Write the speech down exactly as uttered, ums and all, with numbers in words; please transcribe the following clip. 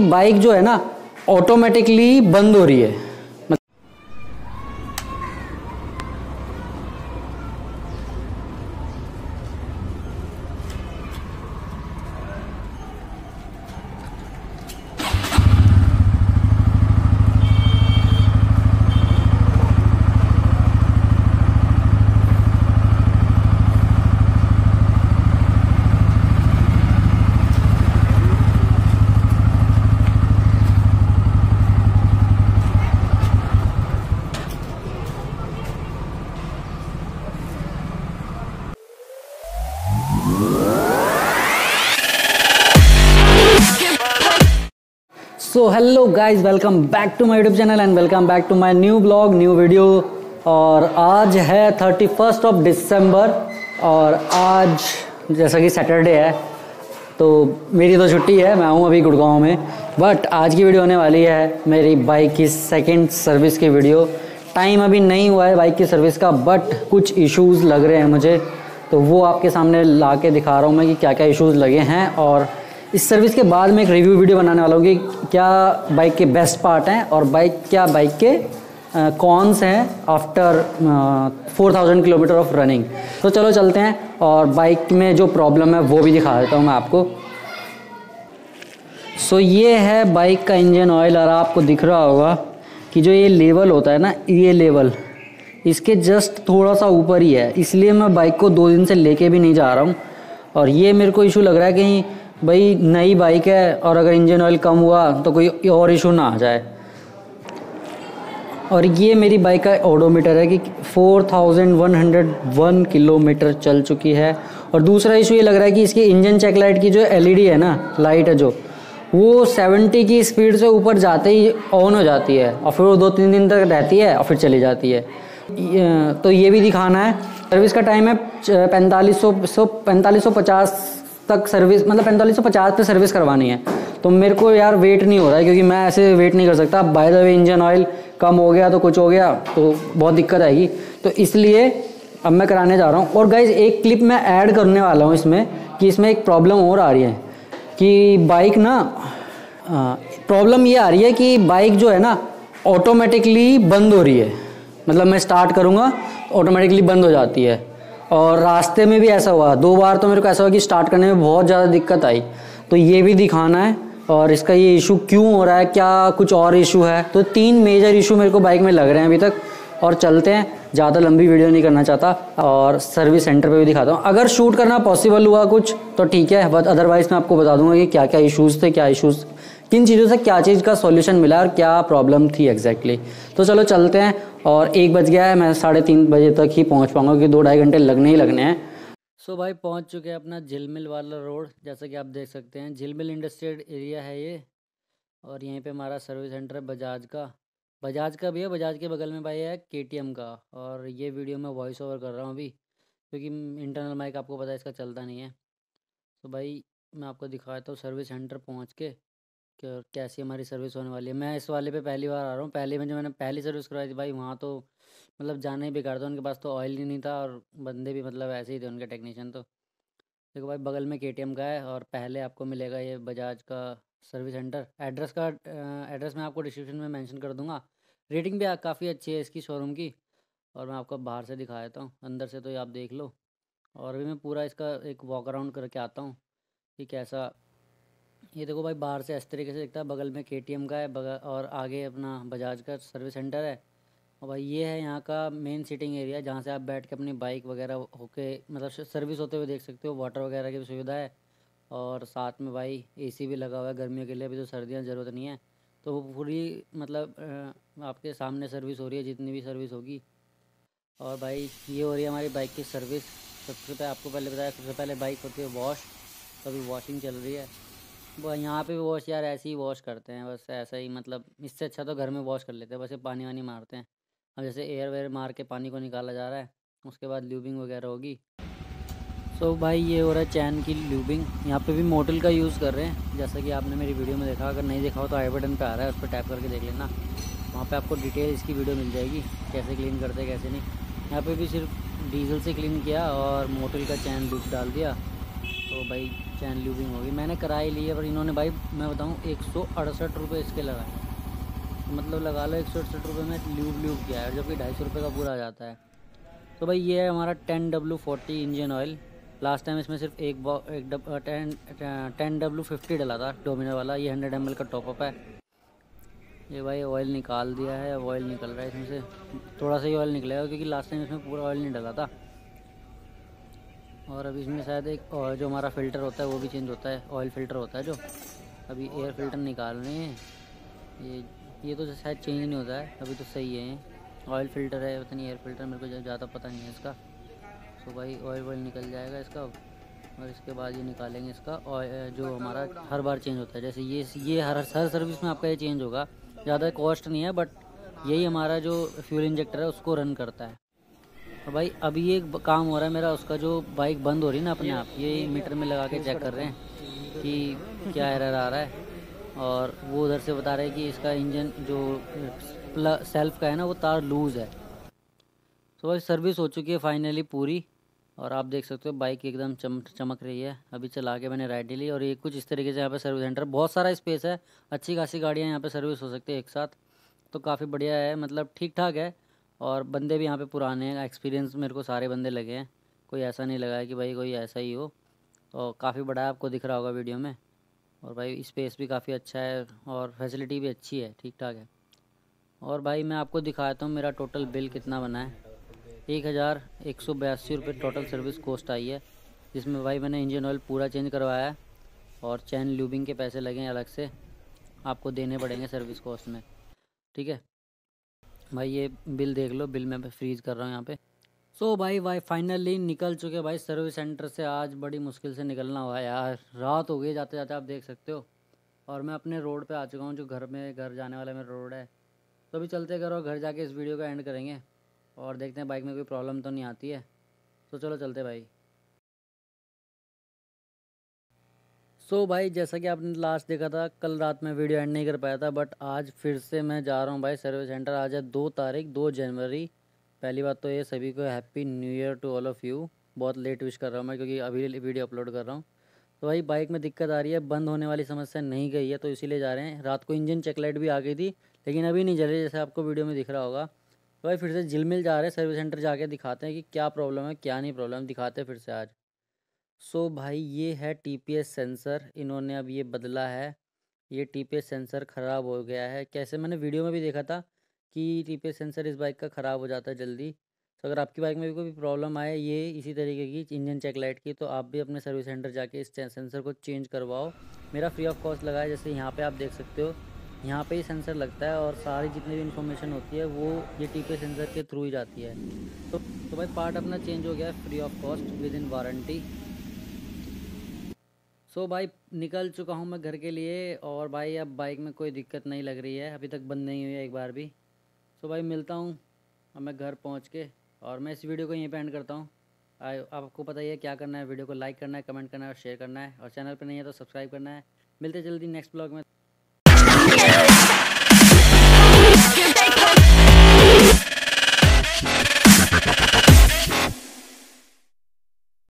Bike जो है ना ऑटोमेटिकली बंद हो रही है। So hello guys, welcome back to my YouTube channel and welcome back to my new blog new video. और आज है थर्टी फर्स्ट ऑफ डिसम्बर और आज जैसा कि सैटरडे है तो मेरी तो छुट्टी है, मैं हूँ अभी गुड़गांव में। बट आज की वीडियो होने वाली है मेरी बाइक की सेकेंड सर्विस की वीडियो। टाइम अभी नहीं हुआ है बाइक की सर्विस का, बट कुछ इशूज़ लग रहे हैं मुझे, तो वो आपके सामने ला के दिखा रहा हूँ मैं कि क्या क्या इशूज़ लगे हैं। और इस सर्विस के बाद मैं एक रिव्यू वीडियो बनाने वाला हूँ कि क्या बाइक के बेस्ट पार्ट हैं और बाइक क्या बाइक के कॉन्स हैं after four thousand kilometre of running. तो चलो चलते हैं और बाइक में जो प्रॉब्लम है वो भी दिखा देता हूँ मैं आपको। सो ये है बाइक का इंजन ऑयल और आपको दिख रहा होगा कि जो ये लेवल होता है ना, ये लेवल इसके जस्ट थोड़ा सा ऊपर ही है, इसलिए मैं बाइक को दो दिन से लेके भी नहीं जा रहा हूँ। और ये मेरे को इशू लग रहा है कि भाई नई बाइक है और अगर इंजन ऑयल कम हुआ तो कोई और इशू ना आ जाए। और ये मेरी बाइक का ओडोमीटर है कि four thousand one hundred one kilometre चल चुकी है। और दूसरा इशू ये लग रहा है कि इसकी इंजन चेक लाइट की जो एलईडी है ना, लाइट है जो, वो सेवेंटी की स्पीड से ऊपर जाते ही ऑन हो जाती है और फिर वो दो तीन दिन तक रहती है और फिर चली जाती है। तो ये भी दिखाना है। सर्विस का टाइम है पैंतालीस सौ सौ पैंतालीस सौ पचास तक सर्विस, मतलब पैंतालीस सौ पचास पे सर्विस करवानी है। तो मेरे को यार वेट नहीं हो रहा है क्योंकि मैं ऐसे वेट नहीं कर सकता। By the way engine oil कम हो गया तो कुछ हो गया तो बहुत दिक्कत आएगी, तो इसलिए अब मैं कराने जा रहा हूँ। और गाइज एक क्लिप मैं ऐड करने वाला हूँ इसमें कि इसमें एक प्रॉब्लम और आ रही है कि बाइक ना, प्रॉब्लम ये आ रही है कि बाइक जो है ना ऑटोमेटिकली बंद हो रही है। मतलब मैं स्टार्ट करूँगा ऑटोमेटिकली बंद हो जाती है। और रास्ते में भी ऐसा हुआ दो बार, तो मेरे को ऐसा हुआ कि स्टार्ट करने में बहुत ज़्यादा दिक्कत आई। तो ये भी दिखाना है और इसका ये इशू क्यों हो रहा है, क्या कुछ और इशू है। तो तीन मेजर इशू मेरे को बाइक में लग रहे हैं अभी तक। और चलते हैं, ज़्यादा लंबी वीडियो नहीं करना चाहता। और सर्विस सेंटर पे भी दिखाता हूँ, अगर शूट करना पॉसिबल हुआ कुछ तो ठीक है, बट अदरवाइज़ मैं आपको बता दूंगा कि क्या क्या इशूज़ थे, क्या इशूज़, किन चीज़ों से क्या चीज़ का सॉल्यूशन मिला और क्या प्रॉब्लम थी एग्जैक्टली। तो चलो चलते हैं। और एक बज गया है, मैं साढ़े तीन बजे तक ही पहुँच पाऊँगा क्योंकि दो ढाई घंटे लगने ही लगने हैं। सो so भाई पहुँच चुके हैं अपना झिलमिल वाला रोड, जैसा कि आप देख सकते हैं झिलमिल इंडस्ट्रियल एरिया है ये। और यहीं पर हमारा सर्विस सेंटर है बजाज का, बजाज का भी है। बजाज के बगल में भाई है केटीएम का। और ये वीडियो मैं वॉइस ओवर कर रहा हूँ अभी क्योंकि इंटरनल माइक आपको पता है इसका चलता नहीं है। तो भाई मैं आपको दिखाता हूँ सर्विस सेंटर पहुँच के कि कैसी हमारी सर्विस होने वाली है। मैं इस वाले पे पहली बार आ रहा हूँ। पहले में जो मैंने पहली सर्विस करवाई थी भाई, वहाँ तो मतलब जाना ही बेकार था, उनके पास तो ऑयल ही नहीं था और बंदे भी मतलब ऐसे ही थे उनके टेक्नीशियन। तो देखो भाई बगल में केटीएम का है और पहले आपको मिलेगा ये बजाज का सर्विस सेंटर। एड्रेस का एड्रेस मैं आपको डिस्क्रिप्शन में मेंशन कर दूंगा। रेटिंग भी काफ़ी अच्छी है इसकी शोरूम की। और मैं आपको बाहर से दिखा देता हूँ, अंदर से तो ये आप देख लो। और अभी मैं पूरा इसका एक वॉक अराउंड करके आता हूँ कि कैसा। ये देखो भाई बाहर से इस तरीके से दिखता है, बगल में केटीएम का है बगल, और आगे अपना बजाज का सर्विस सेंटर है। और भाई ये है यहाँ का मेन सिटिंग एरिया, जहाँ से आप बैठ के अपनी बाइक वगैरह होके मतलब सर्विस होते हुए देख सकते हो। वाटर वगैरह की भी सुविधा है और साथ में भाई एसी भी लगा हुआ है गर्मियों के लिए, अभी तो सर्दियाँ ज़रूरत नहीं है। तो वो पूरी मतलब आपके सामने सर्विस हो रही है जितनी भी सर्विस होगी। और भाई ये हो रही है हमारी बाइक की सर्विस। सबसे पहले आपको पहले बताया, सबसे पहले बाइक होती है वॉश, अभी वॉशिंग चल रही है। वो यहाँ पे वॉश यार ऐसे ही वॉश करते हैं बस, ऐसा ही मतलब इससे अच्छा तो घर में वॉश कर लेते हैं, बस ये पानी वानी मारते हैं। अब जैसे एयर वेयर मार के पानी को निकाला जा रहा है, उसके बाद ल्यूबिंग वगैरह होगी। सो so, भाई ये हो रहा है चैन की ल्यूबिंग। यहाँ पे भी मोटल का यूज़ कर रहे हैं, जैसा कि आपने मेरी वीडियो में देखा। अगर नहीं देखा हो तो आई बटन पे आ रहा है, उस पर टैप करके देख लेना, वहाँ पे आपको डिटेल इसकी वीडियो मिल जाएगी कैसे क्लीन करते हैं कैसे नहीं। यहाँ पे भी सिर्फ डीजल से क्लीन किया और मोटल का चैन लूप डाल दिया। तो भाई चैन ल्यूबिंग होगी। मैंने कराई ली है पर इन्होंने भाई मैं बताऊँ एक सौ अड़सठ रुपये इसके लगाए, मतलब लगा लो एक सौ अड़सठ रुपये में ल्यूब ल्यूब किया है, जबकि ढाई सौ रुपये का पूरा आ जाता है। तो भाई ये है हमारा ten W forty engine oil. Last time इसमें सिर्फ एक बॉ एक डब टेन टेन डब्लू फिफ्टी डला था डोमिनर वाला। ये हंड्रेड एम एल का टॉपअप है। ये भाई ऑयल निकाल दिया है, ऑयल निकल रहा है इसमें से, थोड़ा सा ही ऑयल निकलेगा क्योंकि लास्ट टाइम इसमें पूरा ऑयल नहीं डला था। और अभी इसमें शायद एक और जो हमारा फ़िल्टर होता है वो भी चेंज होता है, ऑयल फ़िल्टर होता है जो, अभी एयर फिल्टर निकाल रहे हैं। ये ये तो शायद चेंज नहीं होता है, अभी तो सही है। ऑयल फ़िल्टर है, पता नहीं एयर फिल्टर, मेरे को ज़्यादा पता नहीं है इसका। तो भाई ऑयल वॉयल निकल जाएगा इसका, और इसके बाद ये निकालेंगे इसका ऑयल जो हमारा हर बार चेंज होता है। जैसे ये ये हर हर सर्विस में आपका ये चेंज होगा, ज़्यादा कॉस्ट नहीं है, बट यही हमारा जो फ्यूल इंजेक्टर है उसको रन करता है। तो भाई अभी एक काम हो रहा है मेरा, उसका जो बाइक बंद हो रही है ना अपने आप, ये मीटर में लगा के चेक कर रहे हैं कि क्या एरर आ रहा है। और वो उधर से बता रहे हैं कि इसका इंजन जो सेल्फ का है ना वो तार लूज़ है। तो भाई सर्विस हो चुकी है फाइनली पूरी, और आप देख सकते हो बाइक एकदम चम चमक रही है। अभी चला के मैंने राइड ली, और ये कुछ इस तरीके से यहाँ पे सर्विस सेंटर, बहुत सारा स्पेस है, अच्छी खासी गाड़ियाँ यहाँ पे सर्विस हो सकती है एक साथ। तो काफ़ी बढ़िया है, मतलब ठीक ठाक है। और बंदे भी यहाँ पे पुराने हैं, एक्सपीरियंस मेरे को सारे बंदे लगे हैं, कोई ऐसा नहीं लगा है कि भाई कोई ऐसा ही हो। और काफ़ी बड़ा है, आपको दिख रहा होगा वीडियो में। और भाई स्पेस भी काफ़ी अच्छा है और फैसिलिटी भी अच्छी है, ठीक ठाक है। और भाई मैं आपको दिखाता हूँ मेरा टोटल बिल कितना बना है। एक हज़ार एक सौ बयासी रुपये टोटल सर्विस कॉस्ट आई है, जिसमें भाई मैंने इंजन ऑयल पूरा चेंज करवाया है, और चैन ल्यूबिंग के पैसे लगे हैं अलग से, आपको देने पड़ेंगे सर्विस कॉस्ट में, ठीक है। भाई ये बिल देख लो, बिल मैं फ्रीज कर रहा हूँ यहाँ पे। सो so भाई भाई फाइनली निकल चुके भाई सर्विस सेंटर से। आज बड़ी मुश्किल से निकलना हुआ यार, रात हो गई जाते जाते, आप देख सकते हो। और मैं अपने रोड पे आ चुका हूँ, जो घर में घर जाने वाला मेरा रोड है। तो अभी चलते घर, और घर जाके इस वीडियो का एंड करेंगे, और देखते हैं बाइक में कोई प्रॉब्लम तो नहीं आती है। तो चलो चलते भाई। सो so भाई जैसा कि आपने लास्ट देखा था, कल रात में वीडियो एंड नहीं कर पाया था, बट आज फिर से मैं जा रहा हूँ भाई सर्विस सेंटर। आज है दो तारीख दो जनवरी। पहली बात तो ये सभी को happy new year to all of you. बहुत लेट विश कर रहा हूँ मैं, क्योंकि अभी वीडियो अपलोड कर रहा हूँ। तो भाई बाइक में दिक्कत आ रही है, बंद होने वाली समस्या नहीं गई है, तो इसीलिए जा रहे हैं। रात को इंजन चेक लाइट भी आ गई थी, लेकिन अभी नहीं जली, जैसे आपको वीडियो में दिख रहा होगा। तो भाई फिर से झिलमिल जा रहे हैं सर्विस सेंटर, जाके दिखाते हैं कि क्या प्रॉब्लम है क्या नहीं प्रॉब्लम, दिखाते हैं फिर से आज। सो so भाई ये है टीपीएस सेंसर, इन्होंने अब ये बदला है। ये टीपीएस सेंसर ख़राब हो गया है, कैसे मैंने वीडियो में भी देखा था कि टीपीएस सेंसर इस बाइक का ख़राब हो जाता है जल्दी। तो अगर आपकी बाइक में भी कोई प्रॉब्लम आए ये इसी तरीके की इंजन चेक लाइट की, तो आप भी अपने सर्विस सेंटर जाके इस सेंसर को चेंज करवाओ। मेरा फ्री ऑफ कॉस्ट लगा है, जैसे यहाँ पर आप देख सकते हो, यहाँ पे ही सेंसर लगता है, और सारी जितनी भी इन्फॉर्मेशन होती है वो ये टीपीएस सेंसर के थ्रू ही जाती है। तो तो भाई पार्ट अपना चेंज हो गया है free of cost within warranty. So so भाई निकल चुका हूँ मैं घर के लिए, और भाई अब बाइक में कोई दिक्कत नहीं लग रही है, अभी तक बंद नहीं हुई है एक बार भी। सो so भाई मिलता हूँ अब मैं घर पहुँच के, और मैं इस वीडियो को यहीं पे एंड करता हूँ। आपको पता ही है क्या करना है, वीडियो को लाइक करना है, कमेंट करना है और शेयर करना है, और चैनल पर नहीं है तो सब्सक्राइब करना है। मिलते जल्दी नेक्स्ट ब्लॉग में।